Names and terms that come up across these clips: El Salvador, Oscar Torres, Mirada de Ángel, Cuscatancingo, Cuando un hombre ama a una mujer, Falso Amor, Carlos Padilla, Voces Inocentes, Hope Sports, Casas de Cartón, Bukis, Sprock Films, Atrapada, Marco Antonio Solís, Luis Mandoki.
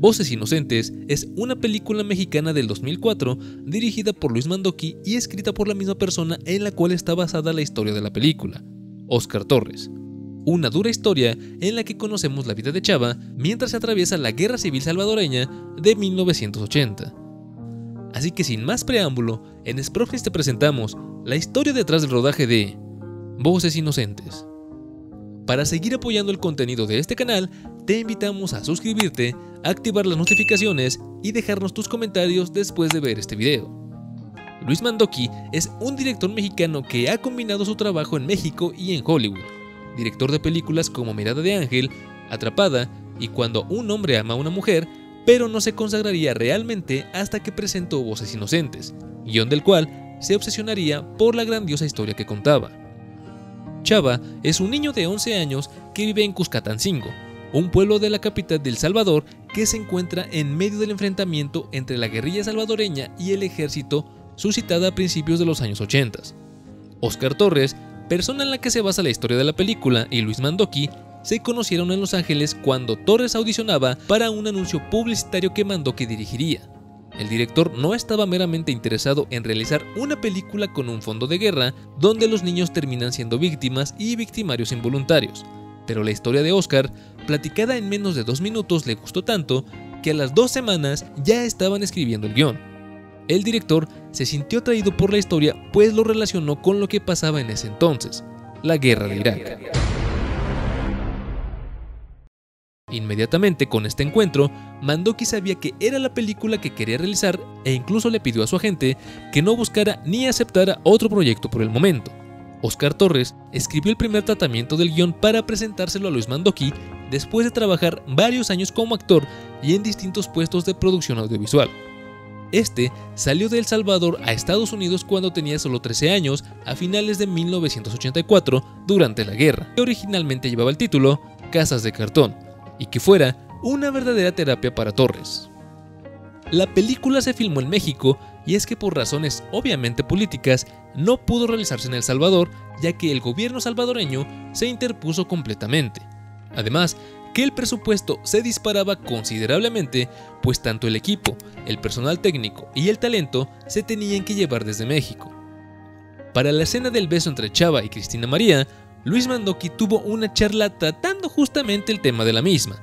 Voces Inocentes es una película mexicana del 2004 dirigida por Luis Mandoki y escrita por la misma persona en la cual está basada la historia de la película, Oscar Torres. Una dura historia en la que conocemos la vida de Chava mientras se atraviesa la Guerra Civil Salvadoreña de 1980. Así que sin más preámbulo, en Sprock Films te presentamos la historia detrás del rodaje de Voces Inocentes. Para seguir apoyando el contenido de este canal, te invitamos a suscribirte, activar las notificaciones y dejarnos tus comentarios después de ver este video. Luis Mandoki es un director mexicano que ha combinado su trabajo en México y en Hollywood. Director de películas como Mirada de Ángel, Atrapada y Cuando un hombre ama a una mujer, pero no se consagraría realmente hasta que presentó Voces Inocentes, guión del cual se obsesionaría por la grandiosa historia que contaba. Chava es un niño de 11 años que vive en Cuscatancingo, un pueblo de la capital de El Salvador que se encuentra en medio del enfrentamiento entre la guerrilla salvadoreña y el ejército suscitada a principios de los años 80. Oscar Torres, persona en la que se basa la historia de la película, y Luis Mandoki se conocieron en Los Ángeles cuando Torres audicionaba para un anuncio publicitario que Mandoki dirigiría. El director no estaba meramente interesado en realizar una película con un fondo de guerra donde los niños terminan siendo víctimas y victimarios involuntarios, pero la historia de Oscar, platicada en menos de 2 minutos, le gustó tanto que a las 2 semanas ya estaban escribiendo el guión. El director se sintió atraído por la historia, pues lo relacionó con lo que pasaba en ese entonces, la guerra de Irak. Inmediatamente con este encuentro, Mandoki sabía que era la película que quería realizar e incluso le pidió a su agente que no buscara ni aceptara otro proyecto por el momento. Oscar Torres escribió el primer tratamiento del guión para presentárselo a Luis Mandoki después de trabajar varios años como actor y en distintos puestos de producción audiovisual. Este salió de El Salvador a Estados Unidos cuando tenía solo 13 años, a finales de 1984, durante la guerra, que originalmente llevaba el título Casas de Cartón, y que fuera una verdadera terapia para Torres. La película se filmó en México, y es que por razones obviamente políticas, no pudo realizarse en El Salvador, ya que el gobierno salvadoreño se interpuso completamente. Además, que el presupuesto se disparaba considerablemente, pues tanto el equipo, el personal técnico y el talento se tenían que llevar desde México. Para la escena del beso entre Chava y Cristina María, Luis Mandoki tuvo una charla tratando justamente el tema de la misma.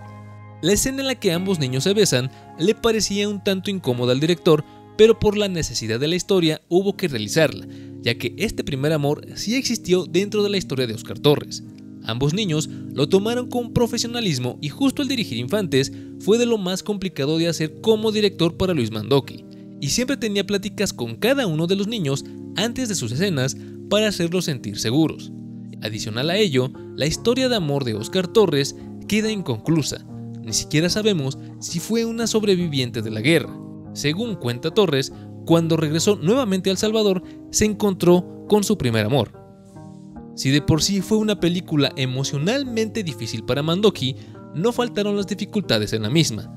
La escena en la que ambos niños se besan le parecía un tanto incómoda al director, pero por la necesidad de la historia hubo que realizarla, ya que este primer amor sí existió dentro de la historia de Oscar Torres. Ambos niños lo tomaron con profesionalismo y justo el dirigir infantes fue de lo más complicado de hacer como director para Luis Mandoki, y siempre tenía pláticas con cada uno de los niños antes de sus escenas para hacerlos sentir seguros. Adicional a ello, la historia de amor de Oscar Torres queda inconclusa, ni siquiera sabemos si fue una sobreviviente de la guerra. Según cuenta Torres, cuando regresó nuevamente a El Salvador se encontró con su primer amor. Si de por sí fue una película emocionalmente difícil para Mandoki, no faltaron las dificultades en la misma.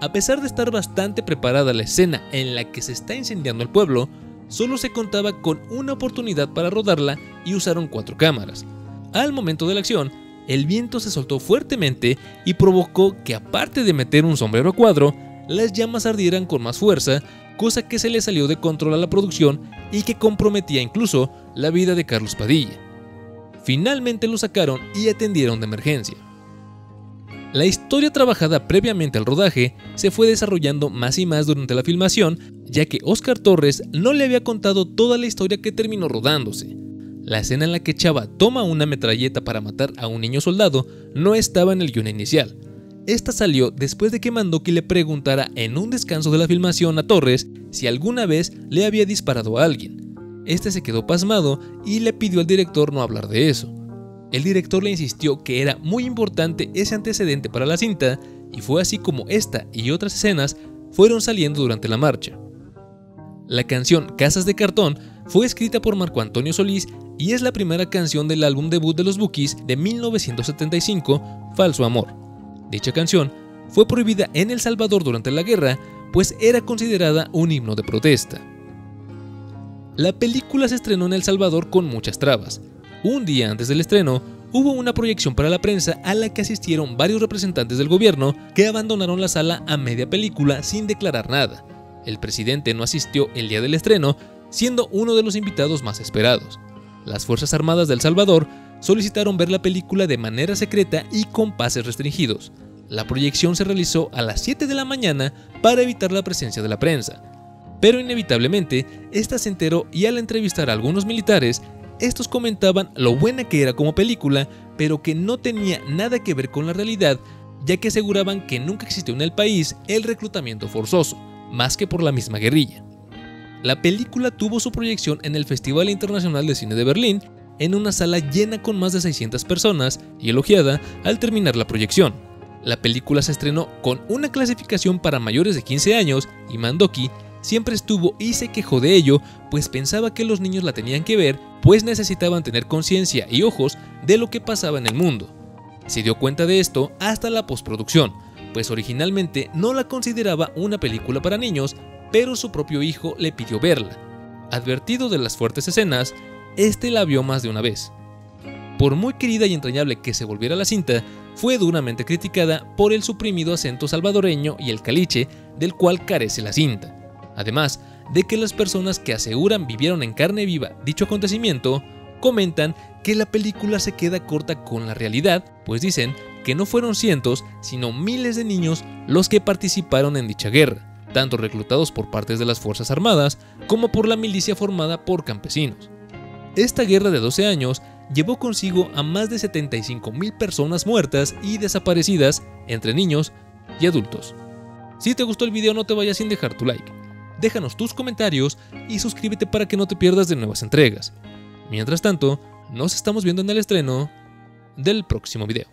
A pesar de estar bastante preparada la escena en la que se está incendiando el pueblo, solo se contaba con una oportunidad para rodarla y usaron 4 cámaras. Al momento de la acción, el viento se soltó fuertemente y provocó que, aparte de meter un sombrero a cuadro, las llamas ardieran con más fuerza, cosa que se le salió de control a la producción y que comprometía incluso la vida de Carlos Padilla. Finalmente lo sacaron y atendieron de emergencia. La historia trabajada previamente al rodaje se fue desarrollando más y más durante la filmación, ya que Oscar Torres no le había contado toda la historia que terminó rodándose. La escena en la que Chava toma una metralleta para matar a un niño soldado no estaba en el guion inicial. Esta salió después de que Mandoki le preguntara en un descanso de la filmación a Torres si alguna vez le había disparado a alguien. Este se quedó pasmado y le pidió al director no hablar de eso. El director le insistió que era muy importante ese antecedente para la cinta, y fue así como esta y otras escenas fueron saliendo durante la marcha. La canción Casas de Cartón fue escrita por Marco Antonio Solís y es la primera canción del álbum debut de los Bukis de 1975, Falso Amor. Dicha canción fue prohibida en El Salvador durante la guerra, pues era considerada un himno de protesta. La película se estrenó en El Salvador con muchas trabas. Un día antes del estreno, hubo una proyección para la prensa a la que asistieron varios representantes del gobierno que abandonaron la sala a media película sin declarar nada. El presidente no asistió el día del estreno, siendo uno de los invitados más esperados. Las Fuerzas Armadas de El Salvador solicitaron ver la película de manera secreta y con pases restringidos. La proyección se realizó a las 7 de la mañana para evitar la presencia de la prensa. Pero inevitablemente, esta se enteró y al entrevistar a algunos militares, estos comentaban lo buena que era como película, pero que no tenía nada que ver con la realidad, ya que aseguraban que nunca existió en el país el reclutamiento forzoso, más que por la misma guerrilla. La película tuvo su proyección en el Festival Internacional de Cine de Berlín, en una sala llena con más de 600 personas y elogiada al terminar la proyección. La película se estrenó con una clasificación para mayores de 15 años y Mandoki siempre estuvo y se quejó de ello, pues pensaba que los niños la tenían que ver, pues necesitaban tener conciencia y ojos de lo que pasaba en el mundo. Se dio cuenta de esto hasta la postproducción, pues originalmente no la consideraba una película para niños, pero su propio hijo le pidió verla. Advertido de las fuertes escenas, este la vio más de una vez. Por muy querida y entrañable que se volviera la cinta, fue duramente criticada por el suprimido acento salvadoreño y el caliche del cual carece la cinta. Además de que las personas que aseguran vivieron en carne viva dicho acontecimiento, comentan que la película se queda corta con la realidad, pues dicen que no fueron cientos, sino miles de niños los que participaron en dicha guerra, tanto reclutados por partes de las Fuerzas Armadas como por la milicia formada por campesinos. Esta guerra de 12 años llevó consigo a más de 75,000 personas muertas y desaparecidas entre niños y adultos. Si te gustó el video, no te vayas sin dejar tu like. Déjanos tus comentarios y suscríbete para que no te pierdas de nuevas entregas. Mientras tanto, nos estamos viendo en el estreno del próximo video.